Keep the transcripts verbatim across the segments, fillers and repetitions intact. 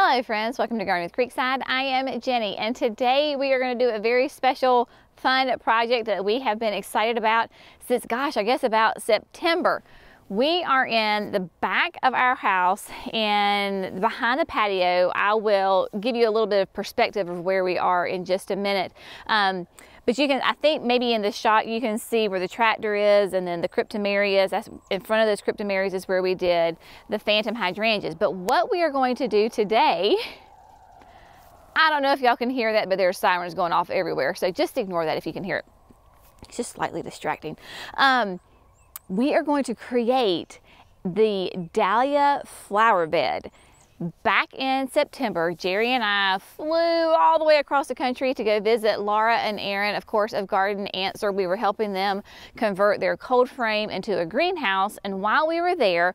Hello friends, welcome to Garden with Creekside. I am Jenny and today we are going to do a very special fun project that we have been excited about since gosh, I guess about September. We are in the back of our house and behind the patio. I will give you a little bit of perspective of where we are in just a minute. Um, But you can, I think maybe in the shot you can see where the tractor is and then the cryptomerias. That's in front of those cryptomerias is where we did the phantom hydrangeas. But what we are going to do today, I don't know if y'all can hear that, but there are sirens going off everywhere. So just ignore that if you can hear it. It's just slightly distracting. Um, we are going to create the dahlia flower bed. Back in September, Jerry and I flew all the way across the country to go visit Laura and Aaron, of course, of Garden Answer. We were helping them convert their cold frame into a greenhouse. And while we were there,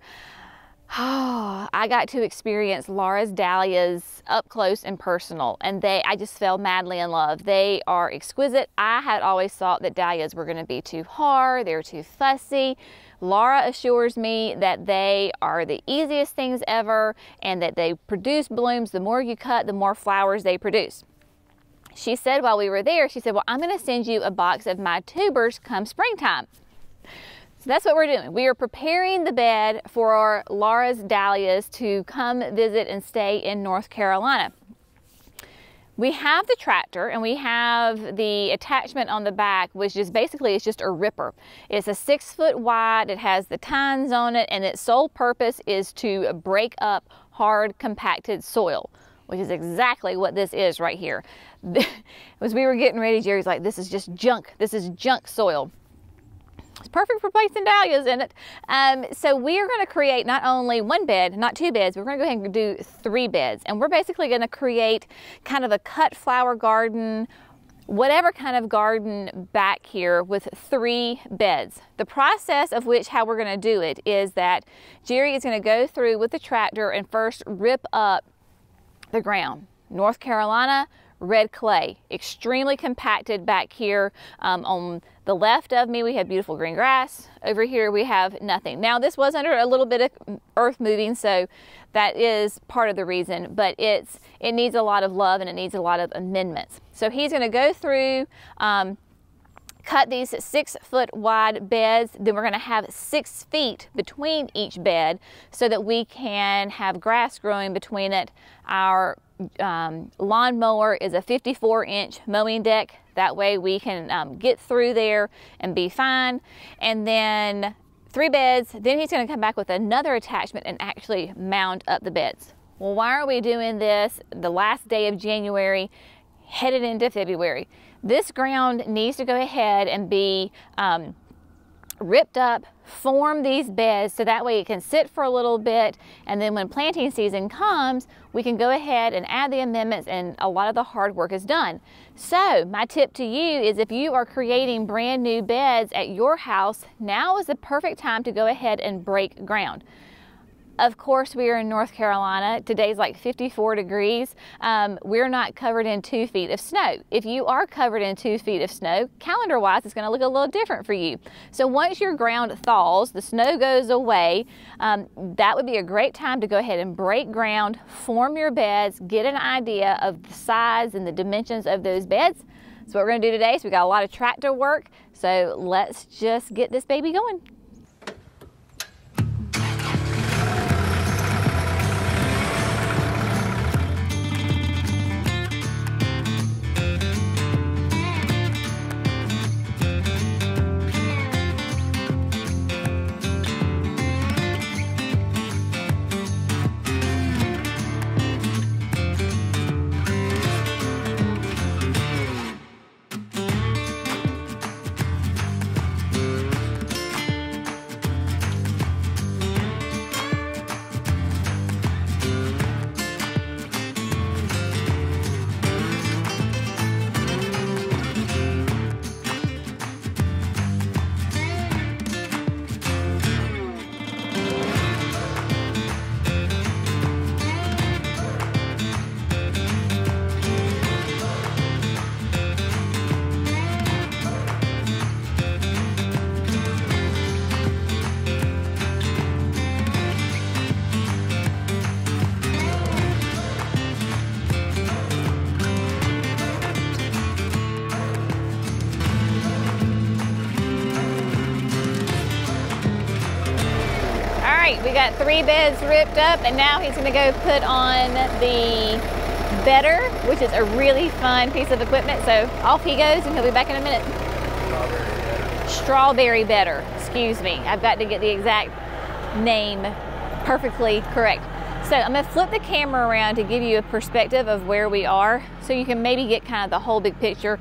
oh, I got to experience Laura's dahlias up close and personal. And they, I just fell madly in love. They are exquisite. I had always thought that dahlias were going to be too hard. They're too fussy. Laura assures me that they are the easiest things ever and that they produce blooms. The more you cut, the more flowers they produce. She said while we were there, she said, well, I'm going to send you a box of my tubers come springtime. So that's what we're doing. We are preparing the bed for our Laura's dahlias to come visit and stay in North Carolina. We have the tractor and we have the attachment on the back, which is basically, it's just a ripper. It's a six foot wide, it has the tines on it, and its sole purpose is to break up hard compacted soil, which is exactly what this is right here. As we were getting ready, Jerry's like, this is just junk, this is junk soil. It's perfect for placing dahlias in it. Um, so we are going to create not only one bed, not two beds, we're going to go ahead and do three beds. And we're basically going to create kind of a cut flower garden, whatever kind of garden back here with three beds. The process of which how we're going to do it is that Jerry is going to go through with the tractor and first rip up the ground. North Carolina red clay, extremely compacted back here. Um, on the left of me, we have beautiful green grass. Over here, we have nothing. Now, this was under a little bit of earth moving, so that is part of the reason, but it's it needs a lot of love and it needs a lot of amendments. So he's gonna go through, um, cut these six foot wide beds, then we're gonna have six feet between each bed so that we can have grass growing between it. Our Um, lawn mower is a fifty-four inch mowing deck. That way we can um, get through there and be fine. And then three beds, then he's going to come back with another attachment and actually mound up the beds. Well, why are we doing this the last day of January, headed into February? This ground needs to go ahead and be um, ripped up, form these beds so that way it can sit for a little bit, and then when planting season comes we can go ahead and add the amendments and a lot of the hard work is done. So my tip to you is if you are creating brand new beds at your house, now is the perfect time to go ahead and break ground. Of course, we are in North Carolina. Today's like fifty-four degrees. Um, we're not covered in two feet of snow. If you are covered in two feet of snow, calendar-wise, it's going to look a little different for you. So once your ground thaws, the snow goes away, um, that would be a great time to go ahead and break ground, form your beds, get an idea of the size and the dimensions of those beds. That's what we're going to do today. So we got a lot of tractor work. So let's just get this baby going. We got three beds ripped up, and now he's gonna go put on the bedder, which is a really fun piece of equipment. So off he goes, and he'll be back in a minute. Strawberry bedder, excuse me. I've got to get the exact name perfectly correct. So I'm gonna flip the camera around to give you a perspective of where we are so you can maybe get kind of the whole big picture.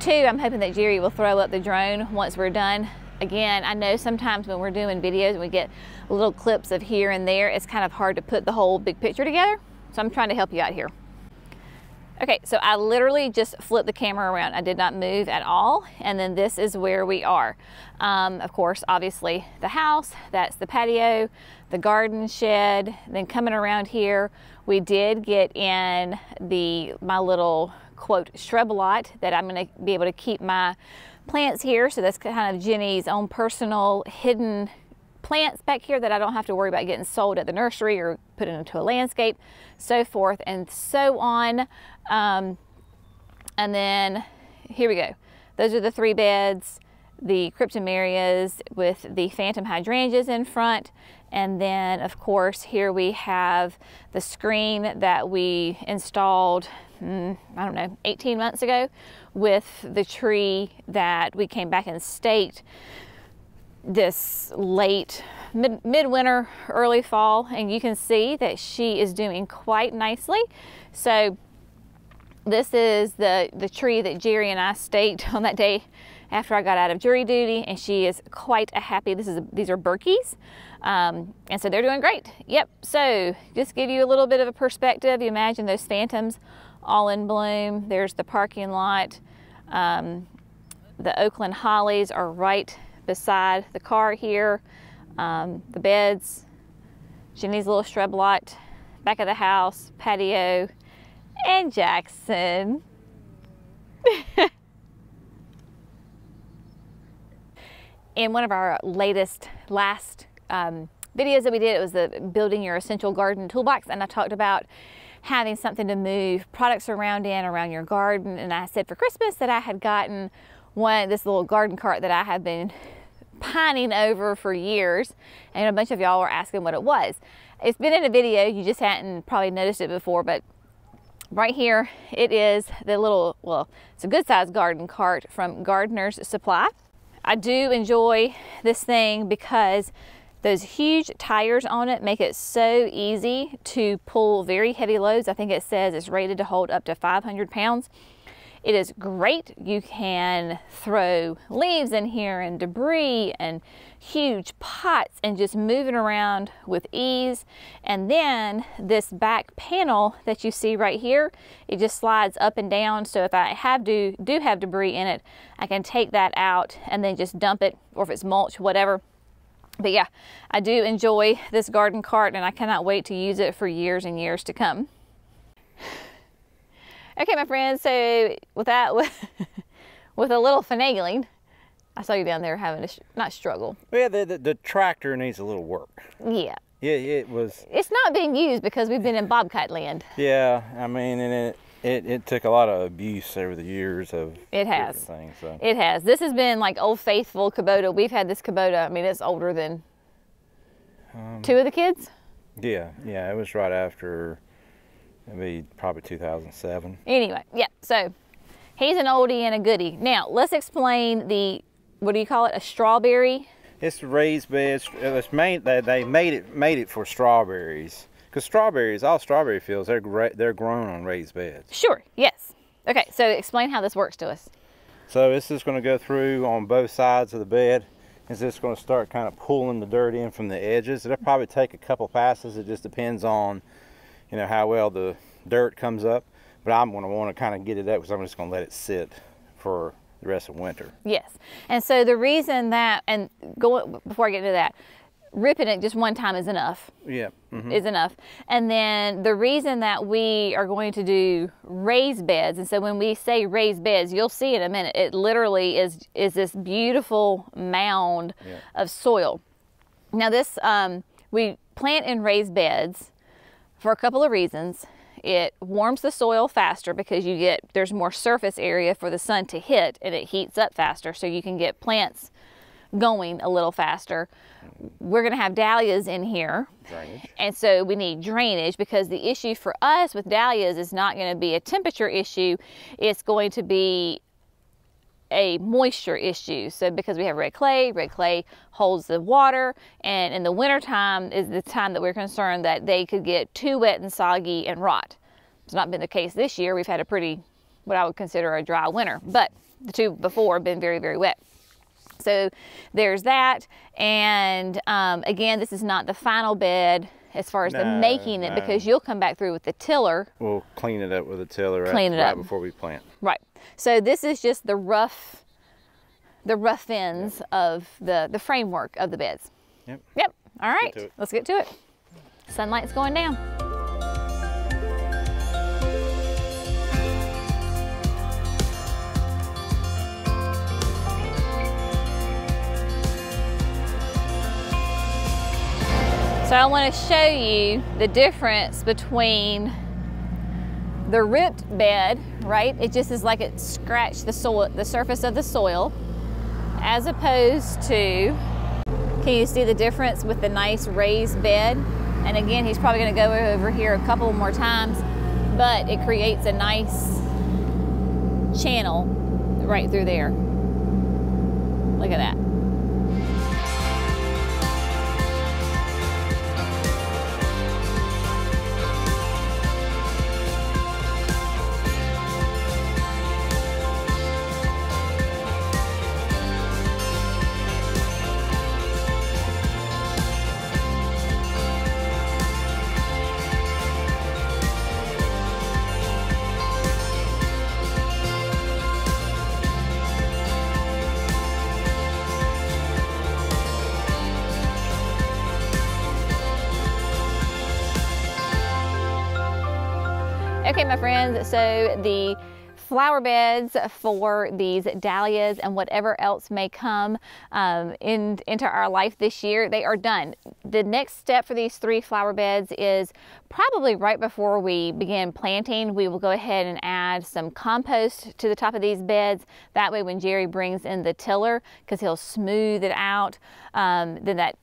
Two, I'm hoping that Jerry will throw up the drone once we're done. Again, I know sometimes when we're doing videos and we get little clips of here and there, it's kind of hard to put the whole big picture together. So I'm trying to help you out here. Okay, so I literally just flipped the camera around. I did not move at all. And then this is where we are. Um, of course, obviously the house, that's the patio, the garden shed. Then coming around here, we did get in the my little quote shrub lot that I'm gonna be able to keep my plants here. So that's kind of Jenny's own personal hidden plants back here that I don't have to worry about getting sold at the nursery or put into a landscape, so forth and so on. Um, and then here we go. Those are the three beds, the cryptomerias with the phantom hydrangeas in front. And then of course, here we have the screen that we installed, mm, I don't know, eighteen months ago with the tree that we came back and staked this late mid, midwinter, early fall, and you can see that she is doing quite nicely. So this is the, the tree that Jerry and I staked on that day after I got out of jury duty, and she is quite a happy. This is a, these are Berkeys, um, and so they're doing great. Yep, so just give you a little bit of a perspective. You imagine those phantoms all in bloom. There's the parking lot. Um, the Oakland hollies are right beside the car here, um, the beds, Jenny's little shrub lot, back of the house, patio, and Jackson. In one of our latest, last um, videos that we did, it was the building your essential garden toolbox, and I talked about having something to move products around in, around your garden, and I said for Christmas that I had gotten one, this little garden cart that I have been pining over for years, and a bunch of y'all were asking what it was. It's been in a video, you just hadn't probably noticed it before, but right here it is the little, well, it's a good sized garden cart from Gardener's Supply. I do enjoy this thing because those huge tires on it make it so easy to pull very heavy loads. I think it says it's rated to hold up to five hundred pounds. It is great. You can throw leaves in here and debris and huge pots and just move it around with ease. And then this back panel that you see right here, it just slides up and down. So if I have do, do have debris in it, I can take that out and then just dump it, or if it's mulch, whatever. But yeah, I do enjoy this garden cart, and I cannot wait to use it for years and years to come. Okay, my friends, so with that, with, with a little finagling, I saw you down there having a, not struggle. Yeah, the, the, the tractor needs a little work. Yeah. Yeah, it was. It's not being used because we've been in bobcat land. Yeah, I mean, and it, it, it took a lot of abuse over the years of it has. Things, so. It has. This has been like old faithful Kubota. We've had this Kubota, I mean, it's older than um, two of the kids. Yeah, yeah, it was right after... It'd be probably two thousand seven. Anyway, yeah, so he's an oldie and a goodie. Now, let's explain the, what do you call it, a strawberry? It's raised beds. It's made, they made it, made it for strawberries. Because strawberries, all strawberry fields, they're, they're grown on raised beds. Sure, yes. Okay, so explain how this works to us. So this is going to go through on both sides of the bed. It's just going to start kind of pulling the dirt in from the edges. It'll probably take a couple passes. It just depends on you know how well the dirt comes up, but I'm going to want to kind of get it up because I'm just going to let it sit for the rest of winter. Yes, and so the reason that, and going before I get into that, ripping it just one time is enough. Yeah, mm-hmm. Is enough. And then the reason that we are going to do raised beds, and so when we say raised beds, you'll see in a minute, it literally is is this beautiful mound, yeah, of soil. Now this, um, we plant in raised beds for a couple of reasons. It warms the soil faster because you get, there's more surface area for the sun to hit, and it heats up faster so you can get plants going a little faster. We're going to have dahlias in here. Drainage. And so we need drainage, because the issue for us with dahlias is not going to be a temperature issue. It's going to be a moisture issue. So because we have red clay, red clay holds the water, and in the wintertime is the time that we're concerned that they could get too wet and soggy and rot. It's not been the case this year. We've had a pretty, what I would consider a dry winter, but the two before have been very, very wet. So there's that. And um, again, this is not the final bed as far as no, the making it no. because you'll come back through with the tiller. We'll clean it up with a tiller clean right, it right up. before we plant. Right. So this is just the rough, the rough ends yep. of the, the framework of the beds. Yep. Yep. All right. Let's get to it. Let's get to it. Sunlight's going down. So I want to show you the difference between the ripped bed, right? It just is like it scratched the soil, the surface of the soil, as opposed to, can you see the difference with the nice raised bed? And again, he's probably going to go over here a couple more times, but it creates a nice channel right through there. Look at that. Okay, my friends, so the flower beds for these dahlias and whatever else may come um, in, into our life this year, they are done. The next step for these three flower beds is probably right before we begin planting, we will go ahead and add some compost to the top of these beds. That way when Jerry brings in the tiller, because he'll smooth it out, um, then that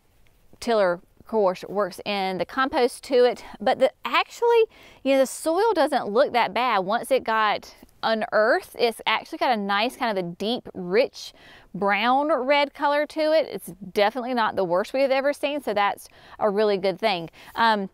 tiller course works in the compost to it. But the actually, you know, the soil doesn't look that bad once it got unearthed. It's actually got a nice kind of a deep, rich brown red color to it. It's definitely not the worst we have ever seen, so that's a really good thing. Um,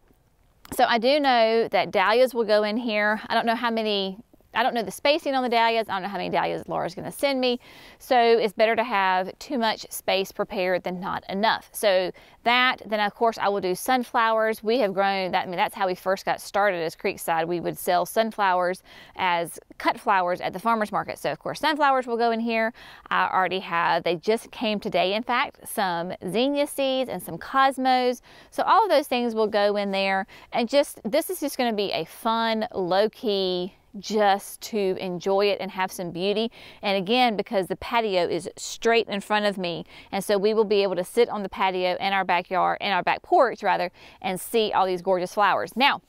so I do know that dahlias will go in here. I don't know how many I don't know the spacing on the dahlias. I don't know how many dahlias Laura's going to send me. So it's better to have too much space prepared than not enough. So that, then of course I will do sunflowers. We have grown that, I mean, that's how we first got started as Creekside. We would sell sunflowers as cut flowers at the farmer's market. So of course sunflowers will go in here. I already have, they just came today, in fact, some zinnia seeds and some cosmos. So all of those things will go in there. And just, this is just going to be a fun, low key, just to enjoy it and have some beauty. And again, because the patio is straight in front of me, and so we will be able to sit on the patio in our backyard, in our back porch rather, and see all these gorgeous flowers. Now,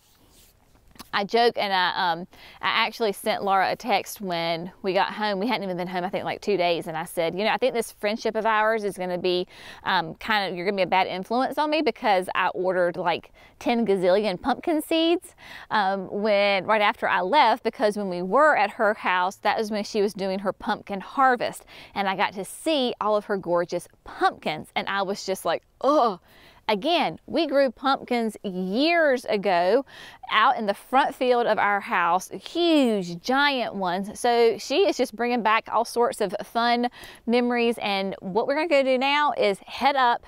I joke, and I, um, I actually sent Laura a text when we got home. We hadn't even been home, I think, like two days. And I said, you know, I think this friendship of ours is going to be um, kind of, you're going to be a bad influence on me, because I ordered like ten gazillion pumpkin seeds um, when right after I left, because when we were at her house, that was when she was doing her pumpkin harvest. And I got to see all of her gorgeous pumpkins. And I was just like, oh. Again, we grew pumpkins years ago out in the front field of our house, huge, giant ones. So she is just bringing back all sorts of fun memories. And what we're gonna go do now is head up.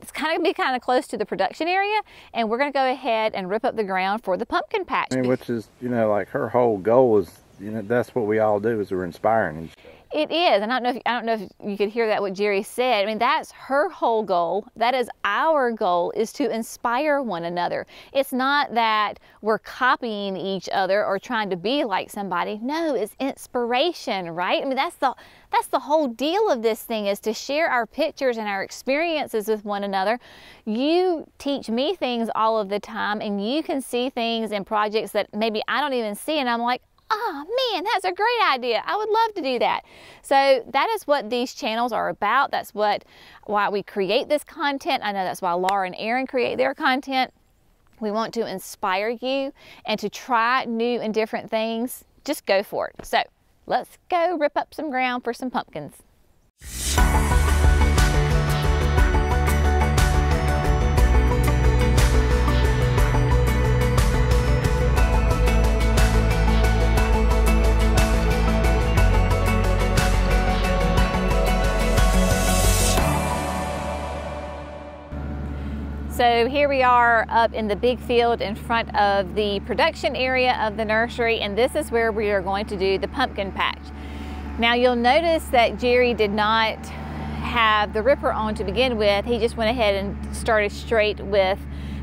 It's kind of gonna be kind of close to the production area, and we're gonna go ahead and rip up the ground for the pumpkin patch. I mean, which is, you know, like her whole goal is, you know, that's what we all do, is we're inspiring each other. It is, and I don't know if I don't know if you could hear that what Jerry said. I mean, that's her whole goal. That is our goal, is to inspire one another. It's not that we're copying each other or trying to be like somebody. No, it's inspiration, right? I mean, that's the that's the whole deal of this thing, is to share our pictures and our experiences with one another. You teach me things all of the time, and you can see things in projects that maybe I don't even see, and I'm like, oh man, that's a great idea. I would love to do that. So that is what these channels are about. That's what why we create this content. I know that's why Laura and Aaron create their content. We want to inspire you and to try new and different things. Just go for it. So let's go rip up some ground for some pumpkins. So here we are up in the big field in front of the production area of the nursery, and this is where we are going to do the pumpkin patch. Now you'll notice that Jerry did not have the ripper on to begin with. He just went ahead and started straight with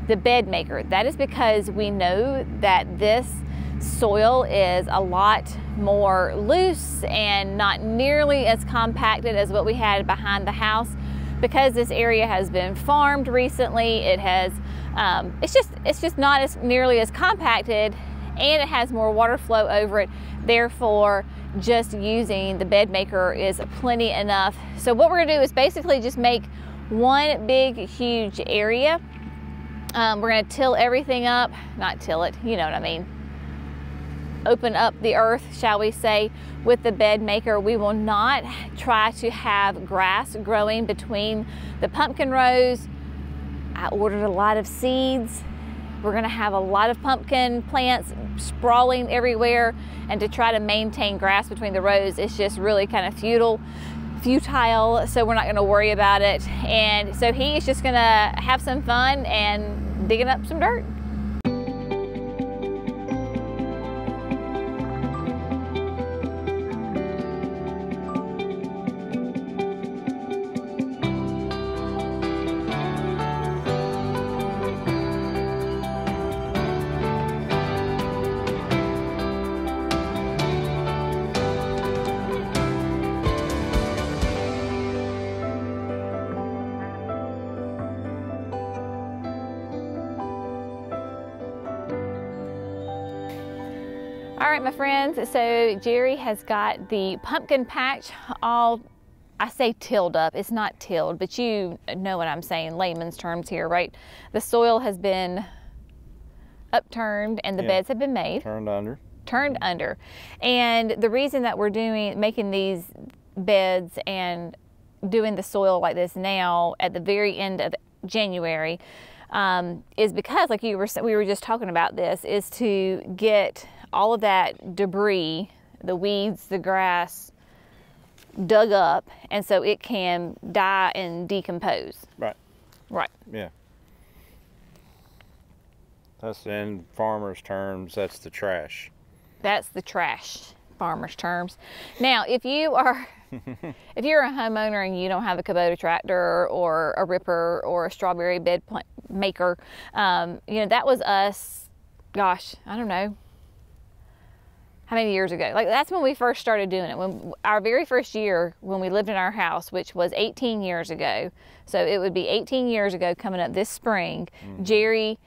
the bed maker. That is because we know that this soil is a lot more loose and not nearly as compacted as what we had behind the house. Because this area has been farmed recently, it has, um, it's just, it's just not as nearly as compacted, and it has more water flow over it. Therefore, just using the bed maker is plenty enough. So what we're gonna do is basically just make one big, huge area. Um, we're gonna till everything up, not till it, you know what I mean. Open up the earth, shall we say, with the bed maker. We will not try to have grass growing between the pumpkin rows. I ordered a lot of seeds. We're gonna have a lot of pumpkin plants sprawling everywhere, and to try to maintain grass between the rows is just really kind of futile, futile, so we're not gonna worry about it. And so he is just gonna have some fun and digging up some dirt. All right, my friends, so Jerry has got the pumpkin patch all, I say tilled up, it's not tilled, but you know what I'm saying, layman's terms here, right? The soil has been upturned and the yeah, beds have been made. Turned under. Turned under. And the reason that we're doing, making these beds and doing the soil like this now at the very end of January um, is because, like you were, we were just talking about this, is to get all of that debris, the weeds, the grass, dug up, and so it can die and decompose. Right. Right. Yeah. That's in farmers' terms, that's the trash. That's the trash, farmers' terms. Now, if you are, if you're a homeowner and you don't have a Kubota tractor or a ripper or a strawberry bed plant maker, um, you know, that was us, gosh, I don't know, how many years ago? Like, that's when we first started doing it. When our very first year when we lived in our house, which was eighteen years ago, so it would be eighteen years ago coming up this spring, mm. Jerry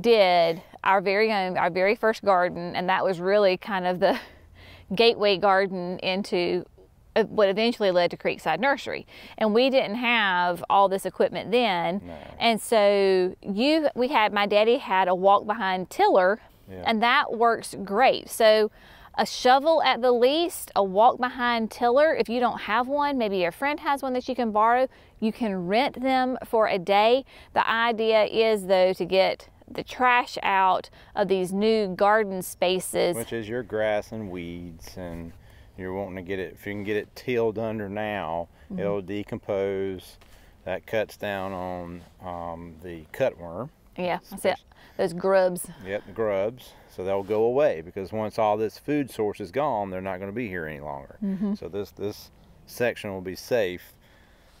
did our very own, our very first garden, and that was really kind of the gateway garden into what eventually led to Creekside Nursery. And we didn't have all this equipment then. No. And so you, we had, my daddy had a walk behind tiller, yeah. And that works great. So a shovel at the least, a walk behind tiller. If you don't have one, maybe your friend has one that you can borrow. You can rent them for a day. The idea is though to get the trash out of these new garden spaces. Which is your grass and weeds, and you're wanting to get it, if you can get it tilled under now, mm-hmm. It'll decompose. That cuts down on um, the cutworm. Yeah, that's it. Those grubs. Yep, grubs. So they'll go away, because once all this food source is gone, they're not going to be here any longer. Mm-hmm. So this this section will be safe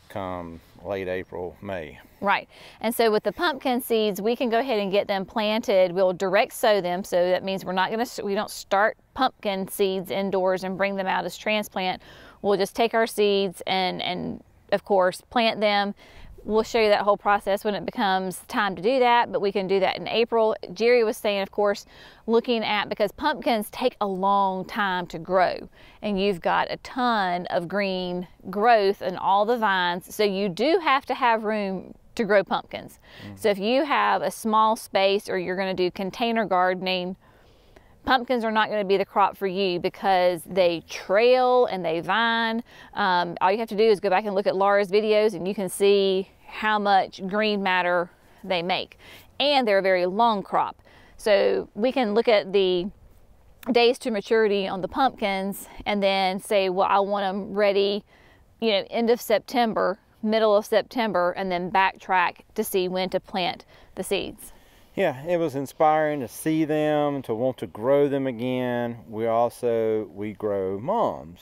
come late April, May. Right. And so with the pumpkin seeds, we can go ahead and get them planted. We'll direct sow them, so that means we're not going to, we don't start pumpkin seeds indoors and bring them out as transplant. We'll just take our seeds and and of course plant them. we'll show you that whole process when it becomes time to do that, but we can do that in April. Jerry was saying, of course, looking at, because pumpkins take a long time to grow, and you've got a ton of green growth in all the vines, so you do have to have room to grow pumpkins. Mm-hmm. So if you have a small space or you're going to do container gardening, pumpkins are not going to be the crop for you because they trail and they vine. Um, all you have to do is go back and look at Laura's videos and you can see how much green matter they make. And they're a very long crop. So we can look at the days to maturity on the pumpkins and then say, well, I want them ready, you know, end of September, middle of September, and then backtrack to see when to plant the seeds. Yeah, it was inspiring to see them, to want to grow them again. We also, we grow mums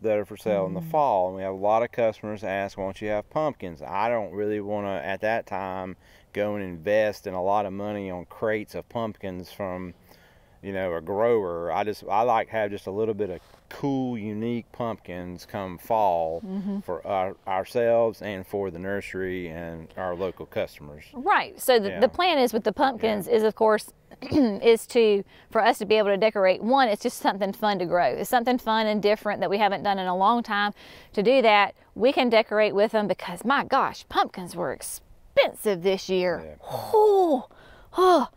that are for sale mm-hmm. in the fall. And we have a lot of customers ask, why don't you have pumpkins? I don't really want to, at that time, go and invest in a lot of money on crates of pumpkins from, you know, a grower. I just, I like to have just a little bit of cool, unique pumpkins come fall mm-hmm. for our, ourselves and for the nursery and our local customers. Right. So the, yeah. the plan is with the pumpkins yeah. is, of course, is to, for us to be able to decorate. One, it's just something fun to grow. It's something fun and different that we haven't done in a long time. To do that, we can decorate with them because, my gosh, pumpkins were expensive this year. Yeah. Oh, oh.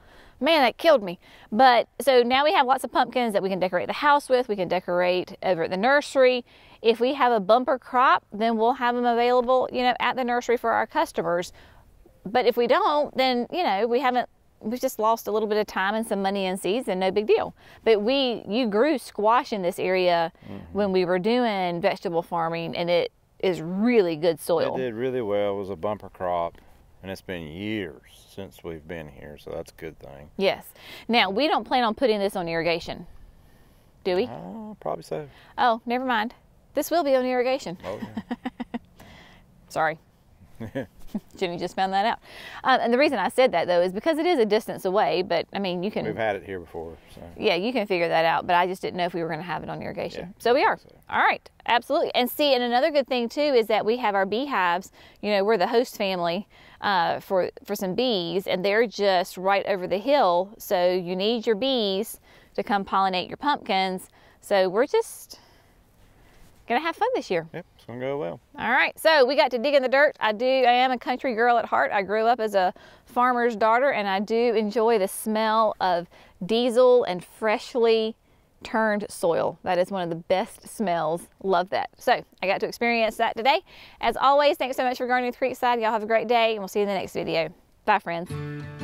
Man, that killed me. But so now we have lots of pumpkins that we can decorate the house with. We can decorate over at the nursery. If we have a bumper crop, then we'll have them available, you know, at the nursery for our customers. But if we don't, then, you know, we haven't, we've just lost a little bit of time and some money in seeds, and no big deal. But we, you grew squash in this area mm-hmm. when we were doing vegetable farming, and it is really good soil. It did really well. It was a bumper crop. And it's been years since we've been here, so that's a good thing. Yes. Now, we don't plan on putting this on irrigation, do we? Uh, probably so. Oh, never mind. This will be on irrigation. Oh, yeah. Sorry. Jenny just found that out. Um, and the reason I said that, though, is because it is a distance away, but, I mean, you can... We've had it here before, so... Yeah, you can figure that out, but I just didn't know if we were going to have it on irrigation. Yeah, so we are. So. All right, absolutely. And see, and another good thing, too, is that we have our beehives. You know, we're the host family uh, for, for some bees, and they're just right over the hill, so you need your bees to come pollinate your pumpkins. So we're just... gonna have fun this year. Yep, it's gonna go well. All right, so we got to dig in the dirt. I do, I am a country girl at heart. I grew up as a farmer's daughter, and I do enjoy the smell of diesel and freshly turned soil. That is one of the best smells. Love that. So I got to experience that today. As always, thanks so much for gardening with Creekside. Y'all have a great day, and we'll see you in the next video. Bye, friends.